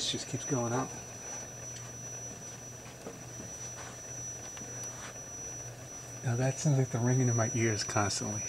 fish just keeps going up. Now that sounds like the ringing in my ears constantly.